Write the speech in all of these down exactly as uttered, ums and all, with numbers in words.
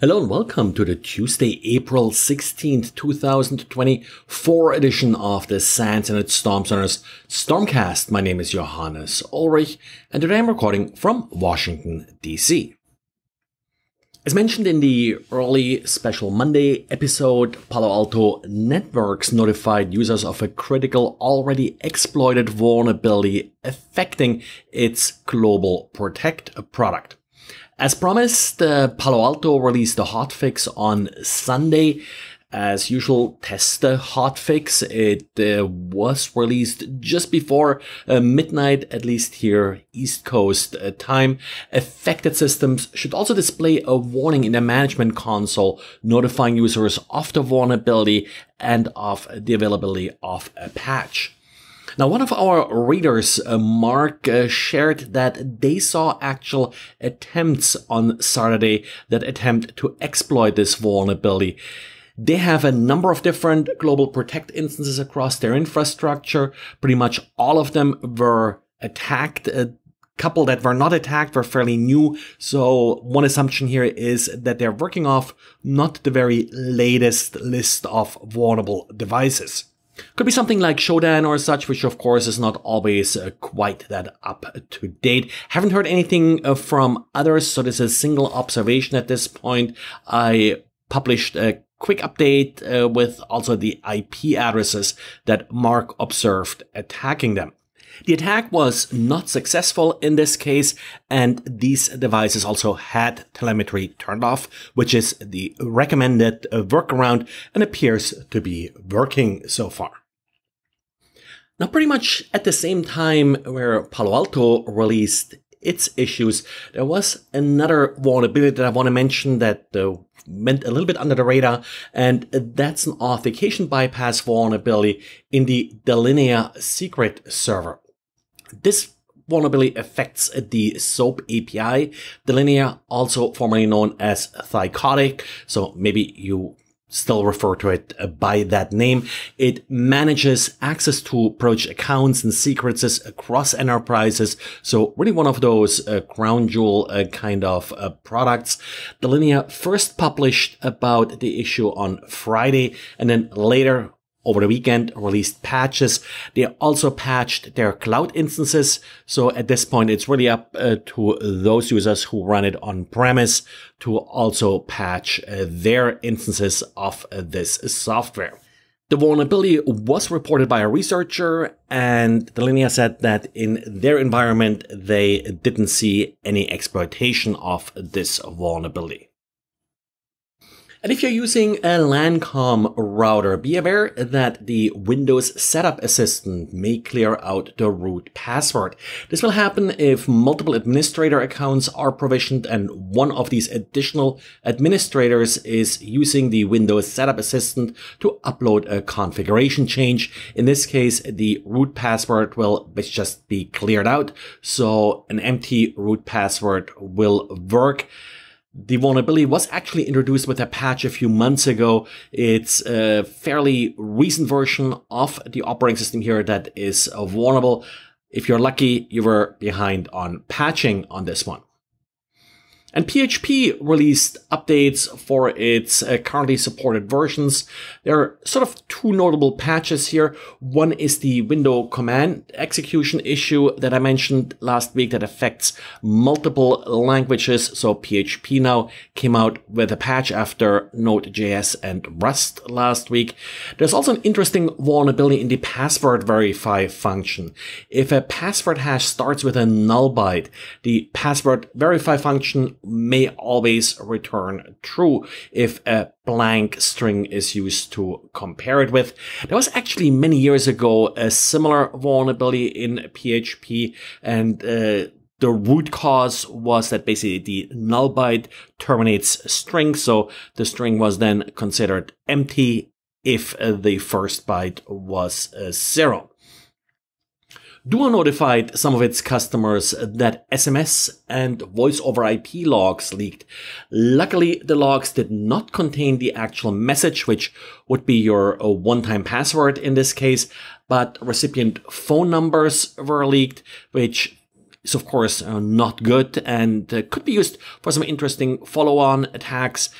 Hello and welcome to the Tuesday, April sixteenth, two thousand twenty-four edition of the SANS Internet Storm Center's Stormcast. My name is Johannes Ulrich and today I'm recording from Washington, D C. As mentioned in the early Special Monday episode, Palo Alto Networks notified users of a critical, already exploited vulnerability affecting its GlobalProtect product. As promised, uh, Palo Alto released a hotfix on Sunday. As usual, test the hotfix. It uh, was released just before uh, midnight, at least here East Coast uh, time. Affected systems should also display a warning in the management console, notifying users of the vulnerability and of the availability of a patch. Now, one of our readers, uh, Mark, uh, shared that they saw actual attempts on Saturday that attempt to exploit this vulnerability. They have a number of different GlobalProtect instances across their infrastructure. Pretty much all of them were attacked. A couple that were not attacked were fairly new. So one assumption here is that they're working off not the very latest list of vulnerable devices. Could be something like Shodan or such, which of course is not always uh, quite that up to date. Haven't heard anything uh, from others, so this is a single observation at this point. I published a quick update uh, with also the I P addresses that Mark observed attacking them. The attack was not successful in this case, and these devices also had telemetry turned off, which is the recommended workaround and appears to be working so far. Now, pretty much at the same time where Palo Alto released its issues, there was another vulnerability that I want to mention that uh, went a little bit under the radar, and that's an authentication bypass vulnerability in the Delinea secret server. This vulnerability affects the SOAP A P I, Delinea, also formerly known as psychotic, so maybe you still refer to it by that name. It manages access to privileged accounts and secrets across enterprises. So really one of those uh, crown jewel uh, kind of uh, products. Delinea first published about the issue on Friday and then later over the weekend released patches. They also patched their cloud instances. So at this point, it's really up uh, to those users who run it on premise to also patch uh, their instances of uh, this software. The vulnerability was reported by a researcher, and Delinea said that in their environment, they didn't see any exploitation of this vulnerability. And if you're using a Lancom router, be aware that the Windows Setup Assistant may clear out the root password. This will happen if multiple administrator accounts are provisioned and one of these additional administrators is using the Windows Setup Assistant to upload a configuration change. In this case, the root password will just be cleared out, so an empty root password will work. The vulnerability was actually introduced with a patch a few months ago. It's a fairly recent version of the operating system here that is vulnerable. If you're lucky, you were behind on patching on this one. And P H P released updates for its uh, currently supported versions. There are sort of two notable patches here. One is the window command execution issue that I mentioned last week that affects multiple languages. So P H P now came out with a patch after Node.js and Rust last week. There's also an interesting vulnerability in the password verify function. If a password hash starts with a null byte, the password verify function may always return true if a blank string is used to compare it with. There was actually many years ago a similar vulnerability in P H P, and uh, the root cause was that basically the null byte terminates a string, so the string was then considered empty if uh, the first byte was uh, zero. Duo notified some of its customers that S M S and voice over I P logs leaked. Luckily, the logs did not contain the actual message, which would be your uh, one-time password in this case, but recipient phone numbers were leaked, which is of course uh, not good and uh, could be used for some interesting follow-on attacks.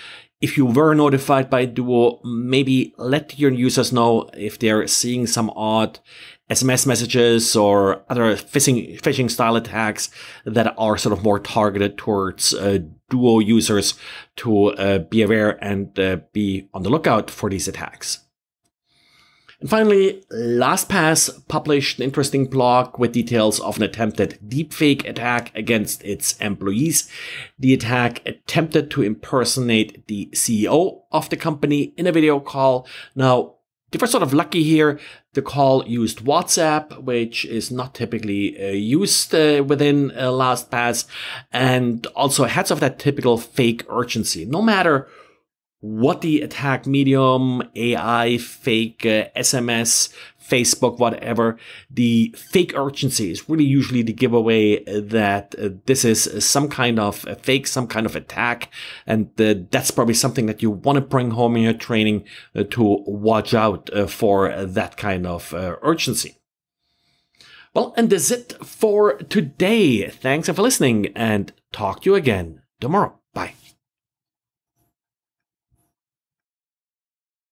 If you were notified by Duo, maybe let your users know if they're seeing some odd S M S messages or other phishing, phishing style attacks that are sort of more targeted towards uh, Duo users to uh, be aware and uh, be on the lookout for these attacks. And finally, LastPass published an interesting blog with details of an attempted deepfake attack against its employees. The attack attempted to impersonate the C E O of the company in a video call. Now, they were sort of lucky here. The call used WhatsApp, which is not typically uh, used uh, within uh, LastPass, and also heads off that typical fake urgency. No matter what the attack medium, A I, fake, uh, S M S, Facebook, whatever, the fake urgency is really usually the giveaway that uh, this is some kind of a fake, some kind of attack. And uh, that's probably something that you want to bring home in your training uh, to watch out uh, for uh, that kind of uh, urgency. Well, and that's it for today. Thanks for listening and talk to you again tomorrow. Bye.